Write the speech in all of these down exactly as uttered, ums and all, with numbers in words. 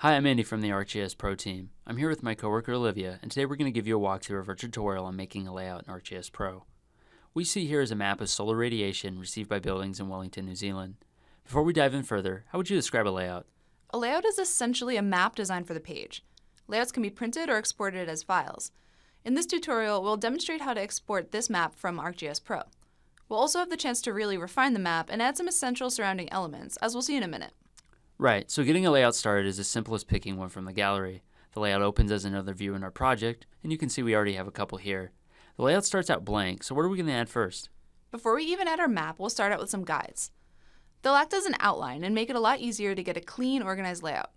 Hi, I'm Andy from the ArcGIS Pro team. I'm here with my coworker Olivia, and today we're going to give you a walkthrough of our tutorial on making a layout in ArcGIS Pro. What you see here is a map of solar radiation received by buildings in Wellington, New Zealand. Before we dive in further, how would you describe a layout? A layout is essentially a map designed for the page. Layouts can be printed or exported as files. In this tutorial, we'll demonstrate how to export this map from ArcGIS Pro. We'll also have the chance to really refine the map and add some essential surrounding elements, as we'll see in a minute. Right, so getting a layout started is as simple as picking one from the gallery. The layout opens as another view in our project, and you can see we already have a couple here. The layout starts out blank, so what are we going to add first? Before we even add our map, we'll start out with some guides. They'll act as an outline and make it a lot easier to get a clean, organized layout.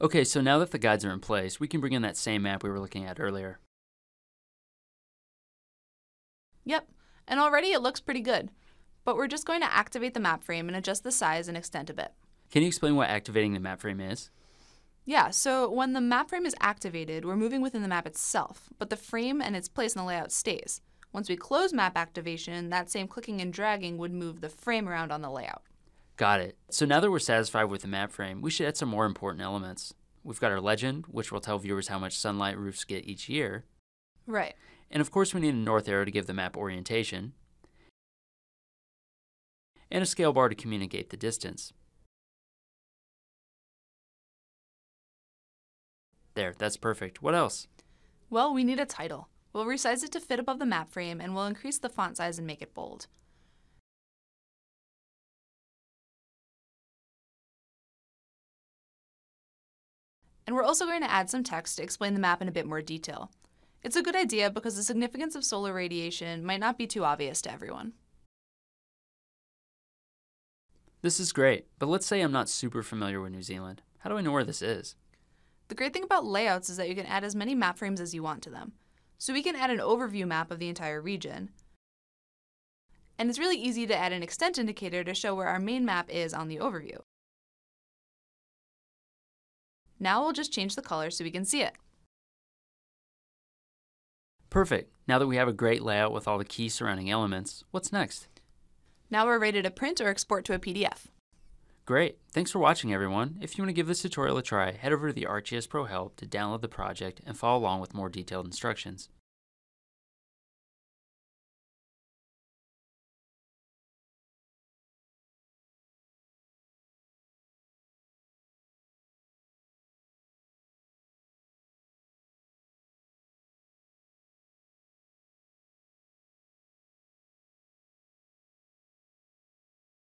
Okay, so now that the guides are in place, we can bring in that same map we were looking at earlier. Yep, and already it looks pretty good, but we're just going to activate the map frame and adjust the size and extent a bit. Can you explain what activating the map frame is? Yeah, so when the map frame is activated, we're moving within the map itself, but the frame and its place in the layout stays. Once we close map activation, that same clicking and dragging would move the frame around on the layout. Got it. So now that we're satisfied with the map frame, we should add some more important elements. We've got our legend, which will tell viewers how much sunlight roofs get each year. Right. And of course we need a north arrow to give the map orientation, and a scale bar to communicate the distance. There, that's perfect. What else? Well, we need a title. We'll resize it to fit above the map frame, and we'll increase the font size and make it bold. And we're also going to add some text to explain the map in a bit more detail. It's a good idea because the significance of solar radiation might not be too obvious to everyone. This is great, but let's say I'm not super familiar with New Zealand. How do I know where this is? The great thing about layouts is that you can add as many map frames as you want to them. So we can add an overview map of the entire region. And it's really easy to add an extent indicator to show where our main map is on the overview. Now we'll just change the color so we can see it. Perfect. Now that we have a great layout with all the key surrounding elements, what's next? Now we're ready to print or export to a P D F. Great. Thanks for watching, everyone. If you want to give this tutorial a try, head over to the ArcGIS Pro Help to download the project and follow along with more detailed instructions.